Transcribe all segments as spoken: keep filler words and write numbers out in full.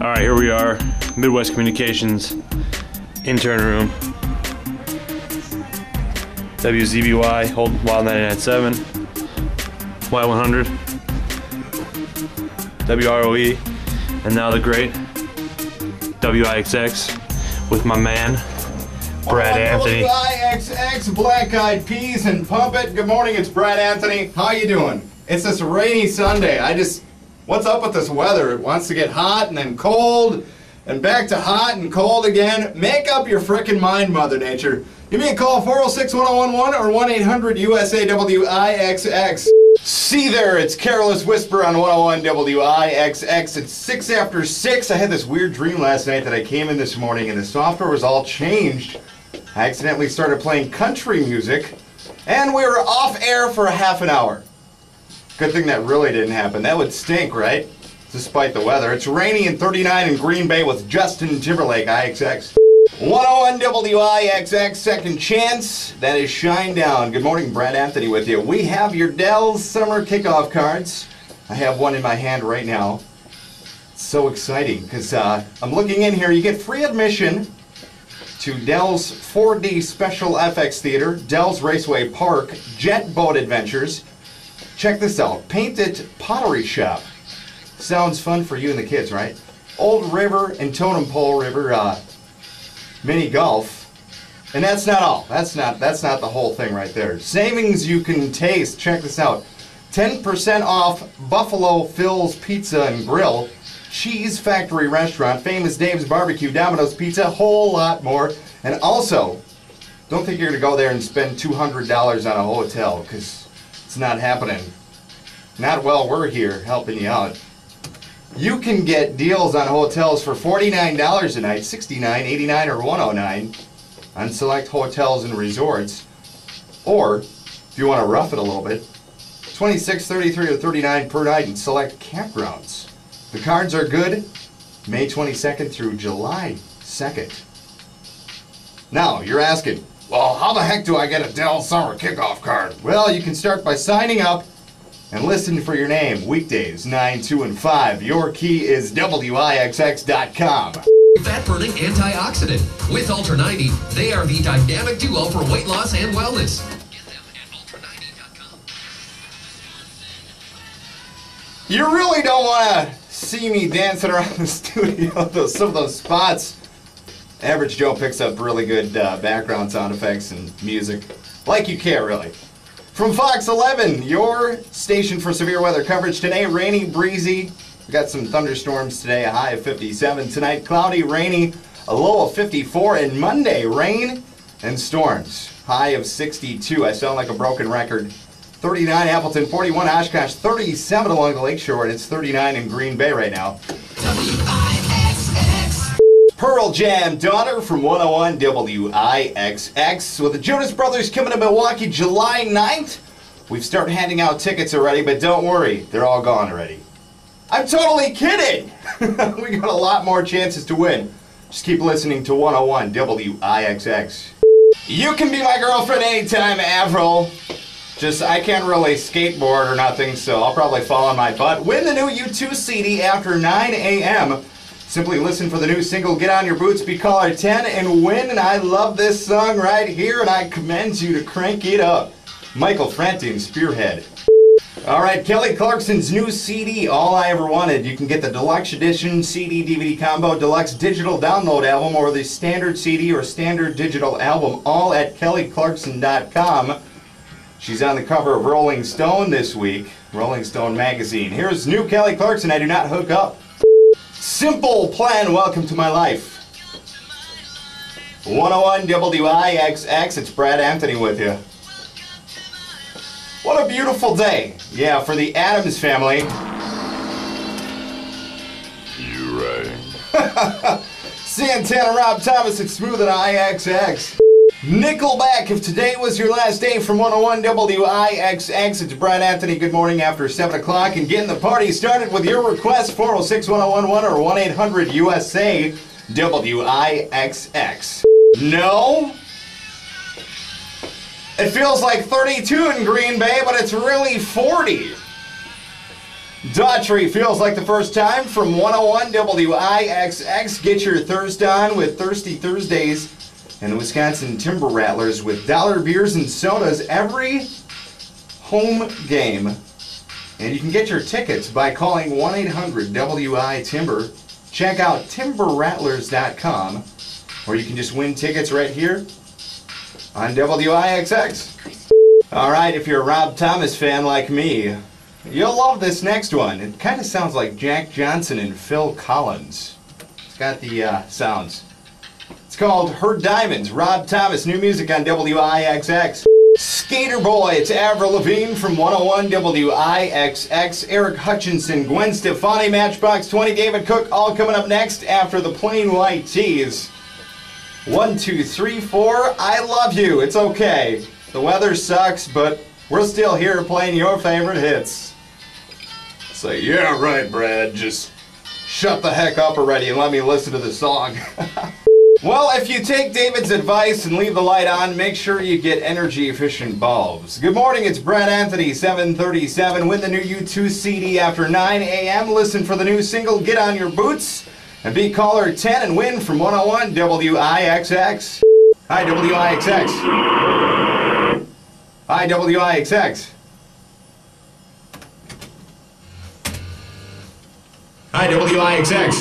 All right, here we are, Midwest Communications, intern room. W Z B Y, Old Wild ninety-nine point seven, Y one hundred, W R O E, and now the great W I X X with my man, Brad Anthony. W I X X, Black Eyed Peas, and Pump It. Good morning, it's Brad Anthony. How you doing? It's this rainy Sunday. I just, what's up with this weather? It wants to get hot and then cold, and back to hot and cold again. Make up your frickin' mind, Mother Nature. Give me a call, four oh six, one oh one one or one eight hundred U S A W I X X. See there, it's Careless Whisper on one oh one W I X X. It's six after six. I had this weird dream last night that I came in this morning and the software was all changed. I accidentally started playing country music and we were off air for a half an hour. Good thing that really didn't happen. That would stink, right? Despite the weather. It's rainy and thirty-nine in Green Bay with Justin Timberlake, I X X. one oh one W I X X, Second Chance. That is Shine Down. Good morning, Brad Anthony with you. We have your Dell's Summer Kickoff Cards. I have one in my hand right now. It's so exciting because uh, I'm looking in here. You get free admission to Dell's four D Special F X Theater, Dell's Raceway Park, Jet Boat Adventures. Check this out. Painted Pottery Shop. Sounds fun for you and the kids, right? Old River and Totem Pole River uh, mini golf, and that's not all. That's not that's not the whole thing right there. Savings you can taste. Check this out: ten percent off Buffalo Phil's Pizza and Grill, Cheese Factory Restaurant, Famous Dave's Barbecue, Domino's Pizza, a whole lot more. And also, don't think you're gonna go there and spend two hundred dollars on a hotel because it's not happening. Not while we're here helping you out. You can get deals on hotels for forty-nine dollars a night, sixty-nine, eighty-nine, or one oh nine on select hotels and resorts. Or, if you want to rough it a little bit, twenty-six, thirty-three, or thirty-nine per night in select campgrounds. The cards are good May twenty-second through July second. Now, you're asking, well, how the heck do I get a Dell's Summer Kickoff card? Well, you can start by signing up and listen for your name, weekdays, nine, two, and five. Your key is W I X X dot com. Fat-burning antioxidant. With Ultra ninety, they are the dynamic duo for weight loss and wellness. Get them at Ultra ninety dot com. You really don't want to see me dancing around the studio, those, some of those spots. Average Joe picks up really good uh, background sound effects and music. Like you care, really. From Fox eleven, your station for severe weather coverage today. Rainy, breezy. We got some thunderstorms today, a high of fifty-seven. Tonight, cloudy, rainy, a low of fifty-four. And Monday, rain and storms, high of sixty-two. I sound like a broken record. thirty-nine, Appleton, forty-one, Oshkosh, thirty-seven along the lakeshore, and it's thirty-nine in Green Bay right now. W I X X. Pearl Jam Daughter from one oh one W I X X with the Jonas Brothers coming to Milwaukee July ninth. We've started handing out tickets already, but don't worry, they're all gone already. I'm totally kidding! We got a lot more chances to win. Just keep listening to one oh one W I X X. You can be my girlfriend anytime, Avril. Just, I can't really skateboard or nothing, so I'll probably fall on my butt. Win the new U two C D after nine A M Simply listen for the new single, Get On Your Boots, be caller ten, and win. And I love this song right here, and I commend you to crank it up. Michael Franti, Spearhead. All right, Kelly Clarkson's new C D, All I Ever Wanted. You can get the deluxe edition C D D V D combo, deluxe digital download album, or the standard C D or standard digital album, all at kelly clarkson dot com. She's on the cover of Rolling Stone this week, Rolling Stone magazine. Here's new Kelly Clarkson, I Do Not Hook Up. Simple Plan, Welcome to My Life. one oh one W I X X, it's Brad Anthony with you. What a beautiful day. Yeah, for the Addams Family. You right. Santana, Rob Thomas, it's Smooth and I X X. Nickelback, if today was your last day from one oh one W I X X, it's Brad Anthony. Good morning after seven o'clock and getting the party started with your request, four oh six, one oh one one or one eight hundred U S A W I X X. No? It feels like thirty-two in Green Bay, but it's really forty. Daughtry feels like the first time from one oh one W I X X. Get your thirst on with Thirsty Thursdays and the Wisconsin Timber Rattlers with dollar beers and sodas every home game. And you can get your tickets by calling one eight hundred W I Timber. Check out timber rattlers dot com, or you can just win tickets right here on W I X X. All right, if you're a Rob Thomas fan like me, you'll love this next one. It kind of sounds like Jack Johnson and Phil Collins. It's got the uh, sounds. It's called Her Diamonds. Rob Thomas, new music on W I X X. Skater Boy, it's Avril Lavigne from one oh one W I X X. Eric Hutchinson, Gwen Stefani, Matchbox twenty, David Cook, all coming up next after the Plain White Tees. One, two, three, four, I love you. It's okay. The weather sucks, but we're still here playing your favorite hits. So, yeah, right, Brad. Just shut the heck up already and let me listen to the song. Well, if you take David's advice and leave the light on, make sure you get energy-efficient bulbs. Good morning, it's Brad Anthony, seven thirty-seven. Win the new U two C D after nine A M Listen for the new single, Get On Your Boots, and be caller ten and win from one oh one W I X X. Hi, W I X X. Hi, W I X X. Hi, W I X X.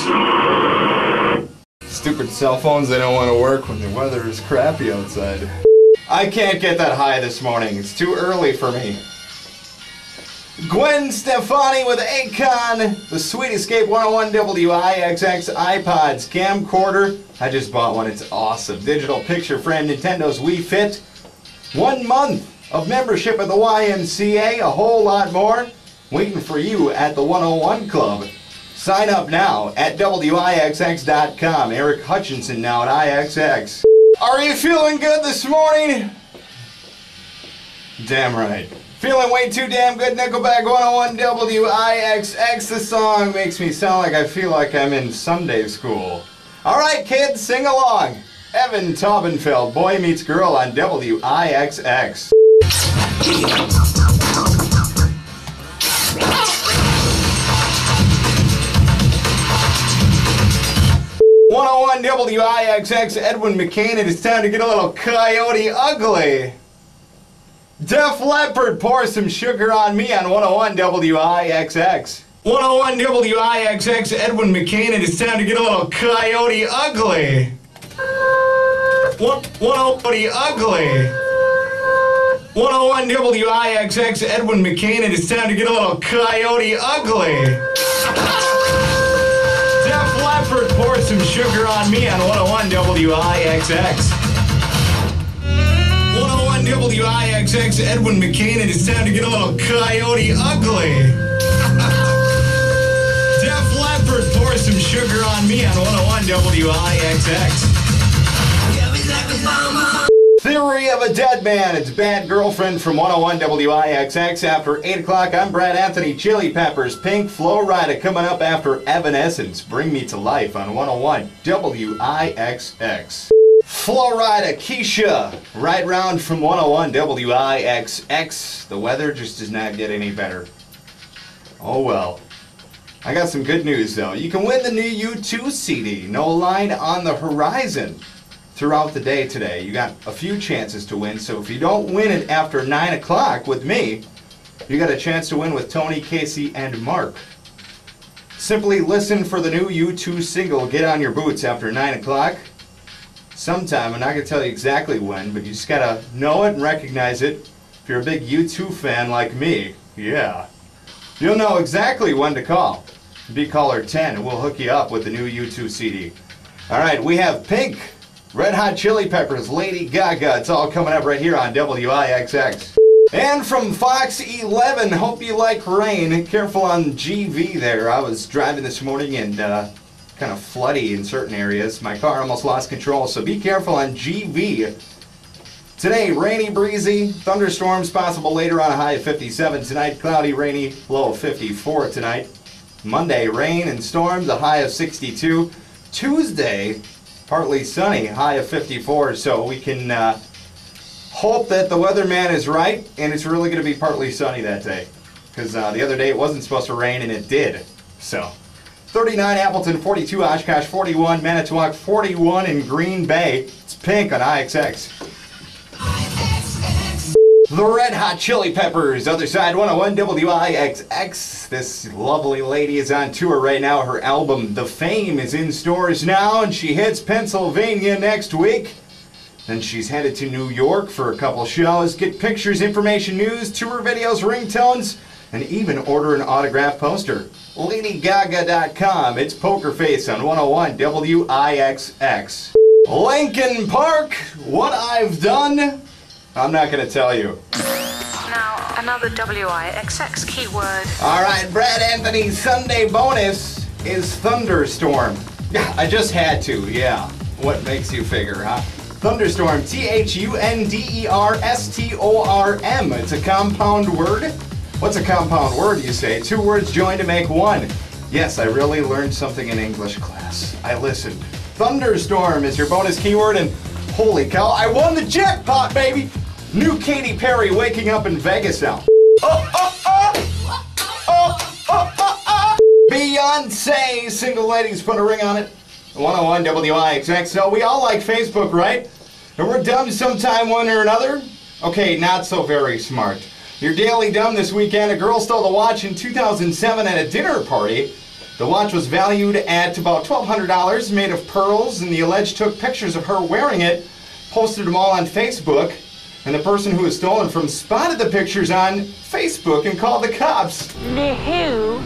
Stupid cell phones, they don't want to work when the weather is crappy outside. I can't get that high this morning. It's too early for me. Gwen Stefani with Akon, the Sweet Escape one oh one W I X X iPods camcorder. I just bought one. It's awesome. Digital picture frame, Nintendo's Wii Fit. One month of membership at the Y M C A. A whole lot more waiting for you at the one oh one Club. Sign up now at W I X X dot com. Eric Hutchinson now at I X X. Are you feeling good this morning? Damn right. Feeling way too damn good, Nickelback one oh one W I X X. This song makes me sound like I feel like I'm in Sunday school. All right, kids, sing along. Evan Taubenfeld, Boy Meets Girl on W I X X. one oh one W I X X, Edwin McCain, and it's time to get a little Coyote Ugly. Def Leppard, Pour Some Sugar on Me on one oh one W I X X. one oh one W I X X, Edwin McCain, and it's time to get a little Coyote Ugly. one oh one Ugly. one oh one W I X X, Edwin McCain, and it's time to get a little Coyote Ugly. Def Leppard, Pour Some Sugar on Me on one oh one W I X X. one oh one W I X X, Edwin McCain, and it's time to get a little Coyote Ugly. Def Leppard, Pour Some Sugar on Me on one oh one W I X X. Theory of a Dead Man, it's Bad Girlfriend from one oh one W I X X after eight o'clock. I'm Brad Anthony, Chili Peppers, Pink, Flo Rida coming up after Evanescence, Bring Me to Life on one oh one W I X X. Flo Rida, Keisha, Right Round from one oh one W I X X. The weather just does not get any better. Oh well. I got some good news though. You can win the new U two C D, No Line on the Horizon. Throughout the day today, you got a few chances to win, so if you don't win it after nine o'clock with me, you got a chance to win with Tony, Casey, and Mark. Simply listen for the new U two single, Get On Your Boots, after nine o'clock sometime. I'm not going to tell you exactly when, but you just got to know it and recognize it. If you're a big U two fan like me, yeah, you'll know exactly when to call. Be caller ten, and we'll hook you up with the new U two C D. All right, we have Pink, Red Hot Chili Peppers, Lady Gaga. It's all coming up right here on W I X X. And from Fox eleven, hope you like rain. Careful on G V there. I was driving this morning and uh, kind of floody in certain areas. My car almost lost control, so be careful on G V. Today, rainy, breezy, thunderstorms possible later on, a high of fifty-seven. Tonight, cloudy, rainy, low of fifty-four tonight. Monday, rain and storms, a high of sixty-two. Tuesday, partly sunny, high of fifty-four, so we can uh, hope that the weatherman is right, and it's really going to be partly sunny that day. because uh, the other day it wasn't supposed to rain and it did. So thirty-nine Appleton, forty-two Oshkosh, forty-one Manitowoc, forty-one in Green Bay. It's pink on I X X. The Red Hot Chili Peppers, Other Side, one oh one W I X X. This lovely lady is on tour right now. Her album, The Fame, is in stores now, and she hits Pennsylvania next week. Then she's headed to New York for a couple shows. Get pictures, information, news, tour videos, ringtones, and even order an autograph poster. Lady Gaga dot com. It's Poker Face on one oh one W I X X. Linkin Park, What I've Done. I'm not going to tell you. Now, another W I X X keyword. All right, Brad Anthony's Sunday bonus is Thunderstorm. Yeah, I just had to, yeah. What makes you figure, huh? Thunderstorm, T H U N D E R S T O R M. It's a compound word. What's a compound word, you say? Two words joined to make one. Yes, I really learned something in English class. I listened. Thunderstorm is your bonus keyword, and holy cow, I won the jackpot, baby! New Katy Perry, Waking Up in Vegas now. Oh, oh, oh. Oh, oh, oh, oh. Beyonce, Single Ladies, Put a Ring on It. one oh one W I X X. So we all like Facebook, right? And we're dumb sometime one or another. Okay, not so very smart. Your daily dumb this weekend. A girl stole the watch in two thousand seven at a dinner party. The watch was valued at about twelve hundred dollars, made of pearls, and the alleged took pictures of her wearing it, posted them all on Facebook, and the person who was stolen from spotted the pictures on Facebook and called the cops. The who?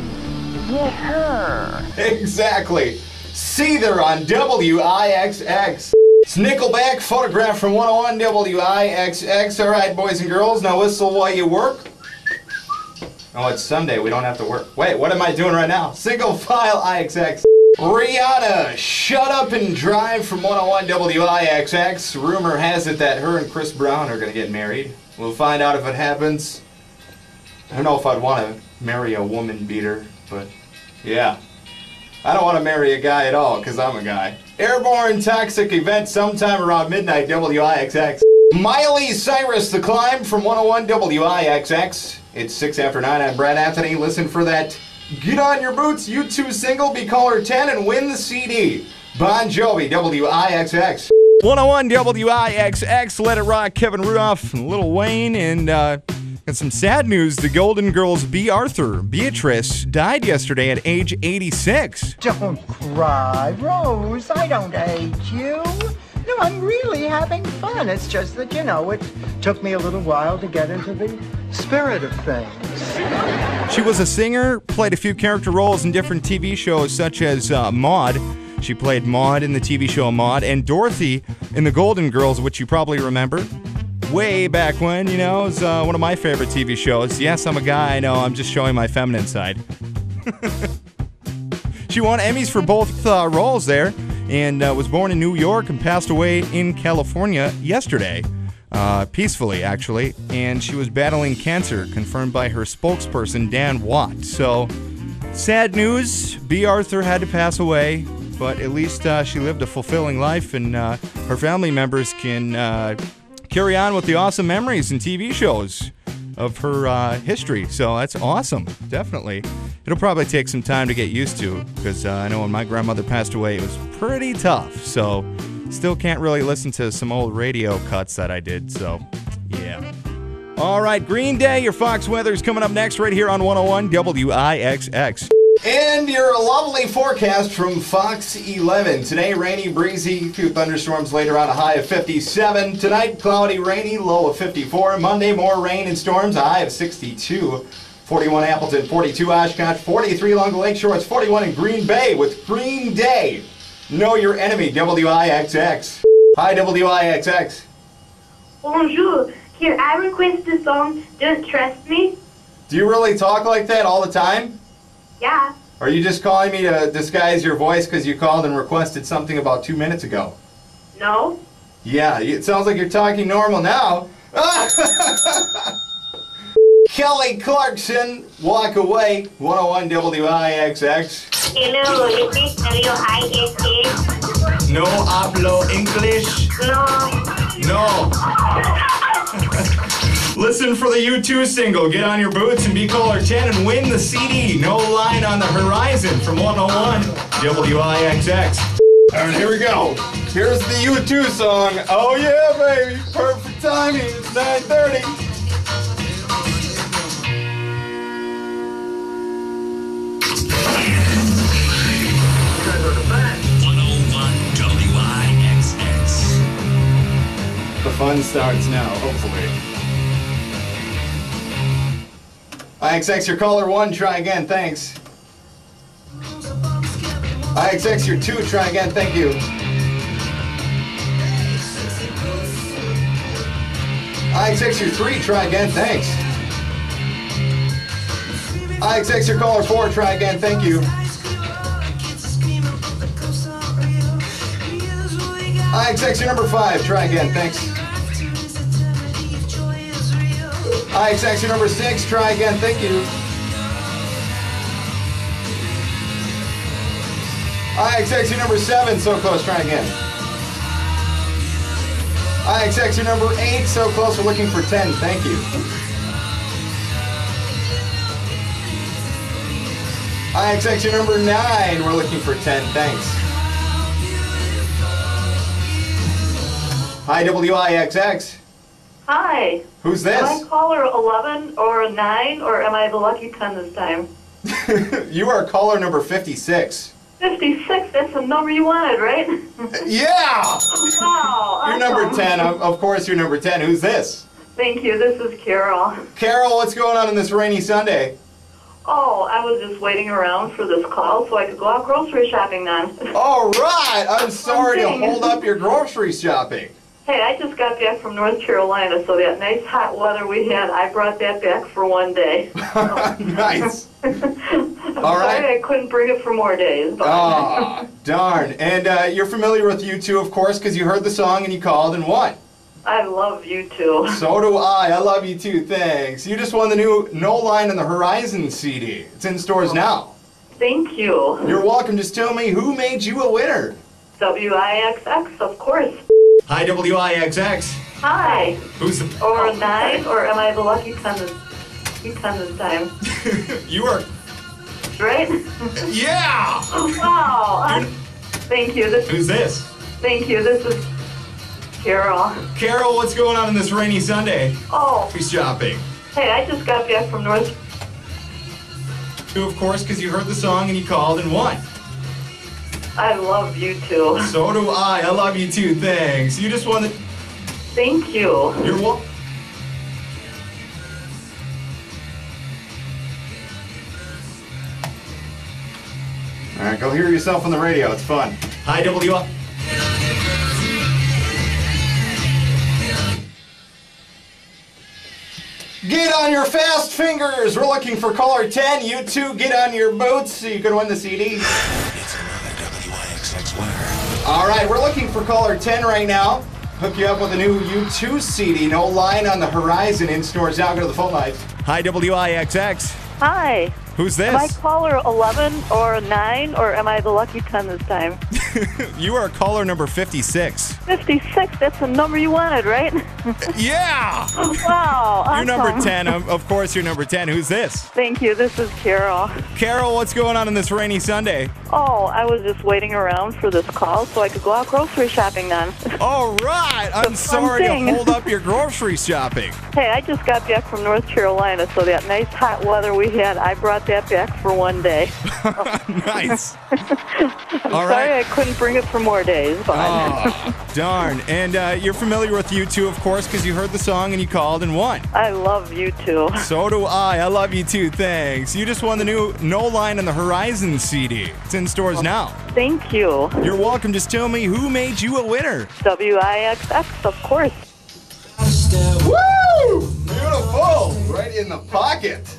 The her. Exactly. See there on W I X X. It's Nickelback, Photograph from one oh one W I X X. All right, boys and girls, now whistle while you work. Oh, it's Sunday, we don't have to work. Wait, what am I doing right now? Single File I X X. Rihanna, Shut Up and Drive from one oh one W I X X. Rumor has it that her and Chris Brown are gonna get married. We'll find out if it happens. I don't know if I'd wanna marry a woman beater, but yeah. I don't wanna marry a guy at all, cause I'm a guy. Airborne Toxic Event sometime around midnight, W I X X. Miley Cyrus, The Climb from one oh one W I X X. It's six after nine. I'm Brad Anthony. Listen for that Get On Your Boots U two single, Be Caller ten, and win the C D. Bon Jovi, W I X X. one oh one W I X X. Let It Rock, Kevin Rudolph and Lil Wayne. And uh, got some sad news. The Golden Girls' B. Arthur Beatrice died yesterday at age eighty-six. Don't cry, Rose. I don't hate you. No, I'm really having fun. It's just that, you know, it took me a little while to get into the spirit of things. She was a singer, played a few character roles in different T V shows such as uh, Maude. She played Maude in the T V show Maude, and Dorothy in The Golden Girls, which you probably remember. Way back when, you know, it was uh, one of my favorite T V shows. Yes, I'm a guy, I know, I'm just showing my feminine side. She won Emmys for both uh, roles there. And uh, was born in New York and passed away in California yesterday, uh, peacefully actually. And she was battling cancer, confirmed by her spokesperson Dan Watt. So, sad news. B. Arthur had to pass away, but at least uh, she lived a fulfilling life, and uh, her family members can uh, carry on with the awesome memories and T V shows of her uh, history. So that's awesome, definitely. It'll probably take some time to get used to, because uh, I know when my grandmother passed away, it was pretty tough. So still can't really listen to some old radio cuts that I did. So yeah. All right, Green Day, your Fox weather's coming up next right here on one oh one W I X X. And your lovely forecast from Fox eleven. Today, rainy, breezy, a few thunderstorms later on, a high of fifty-seven. Tonight, cloudy, rainy, low of fifty-four. Monday, more rain and storms, a high of sixty-two. forty-one Appleton, forty-two Oshkosh, forty-three along the lake shore. It's forty-one in Green Bay with Green Day. Know your enemy, W I X X. Hi, W I X X. Bonjour. Can I request the song, Don't Trust Me? Do you really talk like that all the time? Yeah. Are you just calling me to disguise your voice because you called and requested something about two minutes ago? No. Yeah, it sounds like you're talking normal now. Kelly Clarkson, Walk Away, one oh one W I X X. Hello, you speak W I X X. No hablo English. No. No. Listen for the U two single, Get On Your Boots, and be caller ten and win the C D, No Line on the Horizon, from one oh one W I X X. All right, here we go. Here's the U two song. Oh yeah, baby, perfect timing, it's nine thirty. The fun starts now, hopefully. I X X, your caller one, try again, thanks. I X X, your two, try again, thank you. I X X, your three, try again, thanks. I X X, your caller four, try again, thank you. I X X, your number five, try again, thanks. I X X, your number six, try again, thank you. I X X, your number seven, so close, try again. I X X, your number eight, so close, we're looking for ten, thank you. I X X, your number nine, we're looking for ten, thanks. Hi, W I X X. Hi. Who's this? Am I caller eleven or nine, or am I the lucky ten this time? You are caller number fifty-six. fifty-six? That's the number you wanted, right? Yeah! Wow. You're awesome. Number ten. Of course you're number ten. Who's this? Thank you. This is Carol. Carol, what's going on on this rainy Sunday? Oh, I was just waiting around for this call so I could go out grocery shopping then. All right! I'm sorry to hold up your grocery shopping. Hey, I just got back from North Carolina, so that nice hot weather we had, I brought that back for one day. So. Nice. I'm All sorry right. I couldn't bring it for more days. But. Oh, darn. And uh, you're familiar with U two, of course, because you heard the song and you called and won. I love U two. So do I. I love U two. Thanks. You just won the new No Line on the Horizon C D. It's in stores oh. now. Thank you. You're welcome. Just tell me, who made you a winner? W I X X, of course. Hi, W I X X. Hi. Who's the... Or nine, or am I the lucky ten this, this time? You are... Right? Yeah! Oh, wow. You're... Thank you. This... Who's this? Thank you. This is Carol. Carol, what's going on on this rainy Sunday? Oh. Who's shopping? Hey, I just got back from North... Of course, because you heard the song and you called and won. I love U two. So do I. I love U two. Thanks. You just won the... Thank you. You're welcome. All right, go hear yourself on the radio. It's fun. Hi, W I. Get on your fast fingers. We're looking for caller ten. U two, Get On Your Boots so you can win the C D. Alright, we're looking for caller ten right now. Hook you up with a new U two C D, No Line on the Horizon, in stores now. Go to the phone lines. Hi, W I X X. Hi. Who's this? Am I caller eleven or nine, or am I the lucky ten this time? You are caller number fifty-six. fifty-six? That's the number you wanted, right? Yeah! Wow, awesome. You're number ten. Of course you're number ten. Who's this? Thank you. This is Carol. Carol, what's going on on this rainy Sunday? Oh, I was just waiting around for this call so I could go out grocery shopping then. All right! I'm sorry thing. to hold up your grocery shopping. Hey, I just got back from North Carolina, so that nice hot weather we had, I brought that back for one day. Nice. I'm All sorry right. I couldn't bring it for more days. But oh, darn. And uh, you're familiar with U two, of course, because you heard the song and you called and won. I love U two. So do I. I love U two. Thanks. You just won the new No Line on the Horizon C D. It's in stores oh, now. Thank you. You're welcome. Just tell me, who made you a winner? W I X X, of course. Woo! Beautiful. Right in the pocket.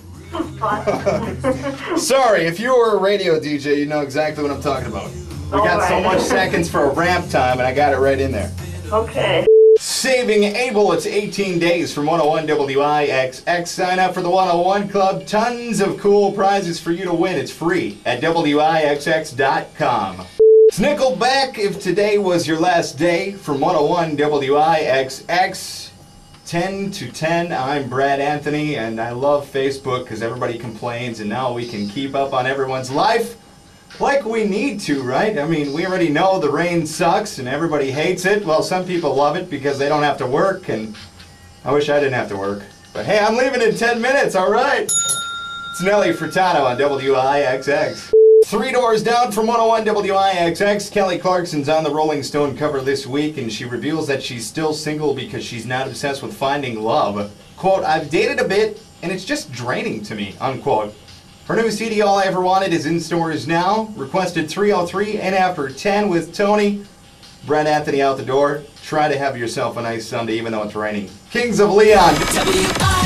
Sorry, if you were a radio D J, you know exactly what I'm talking about. We All got right. so much seconds for a ramp time, and I got it right in there. Okay. Saving Abel, it's eighteen days from one oh one W I X X. Sign up for the one oh one Club. Tons of cool prizes for you to win. It's free at W I X X dot com. It's Nickelback, If Today Was Your Last Day, from one oh one W I X X. ten to ten, I'm Brad Anthony, and I love Facebook because everybody complains, and now we can keep up on everyone's life like we need to, right? I mean, we already know the rain sucks and everybody hates it. Well, some people love it because they don't have to work, and I wish I didn't have to work. But hey, I'm leaving in ten minutes, all right? It's Nelly Furtado on W I X X. Three doors down from one oh one W I X X, Kelly Clarkson's on the Rolling Stone cover this week, and she reveals that she's still single because she's not obsessed with finding love. Quote, "I've dated a bit, and it's just draining to me," unquote. Her new C D, All I Ever Wanted, is in stores now. Requested three oh three and after ten with Tony. Brad Anthony out the door. Try to have yourself a nice Sunday, even though it's raining. Kings of Leon. W I